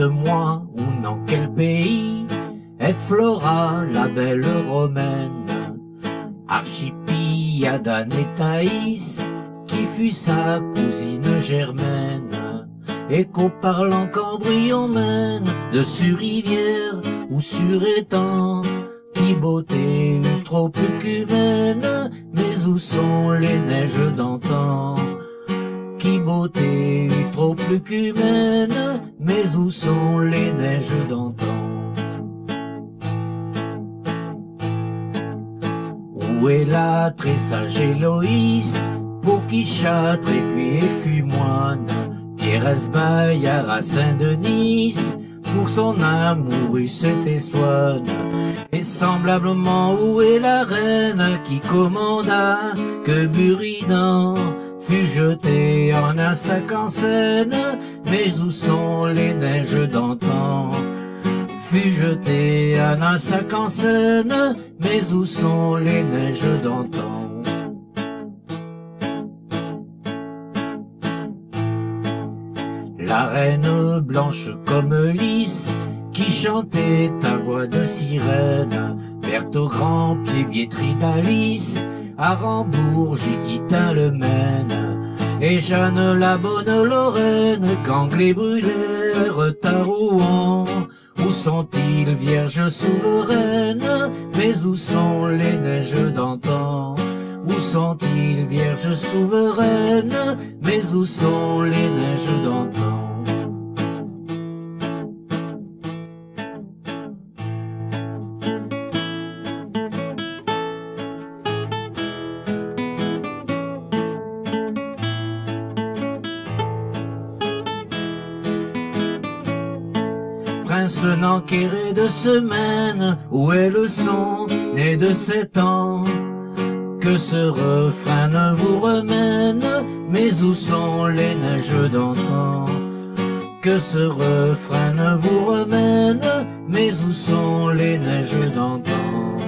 dites-moi où, dans quel pays est Flora, la belle romaine, Archipiadane et Thaïs, qui fut sa cousine germaine, et qu'au parlant qu'embryon mène, de sur rivière ou sur étang, qui beauté eut trop plus qu'humaine, mais où sont les neiges d'antan? Qui beauté eut trop plus qu'humaine, mais où sont les neiges d'antan? Où est la très sage Héloïs, pour qui châtre et puis fut moine, Pierre Esbaillart à Saint-Denis, pour son amour eut cette soigne. Et semblablement où est la reine, qui commanda que Buridan fut jeté en un sac en Seine, mais où sont les neiges d'antan? Fut jeté en un sac en Seine, mais où sont les neiges d'antan? La reine blanche comme lys, qui chantait à voix de sirène, Berthe au grand pied biétri d'Alice, à Rambourg j'quittin le Maine, et Jeanne la bonne Lorraine, qu'anglais brûlèrent à Rouen. Où sont-ils, vierges souveraines, mais où sont les neiges d'antan? Où sont-ils, vierges souveraines, mais où sont les neiges d'antan? Prince n'enquéré de semaine, où est le son né de 7 ans? Que ce refrain ne vous remène, mais où sont les neiges d'antan? Que ce refrain ne vous remène, mais où sont les neiges d'antan?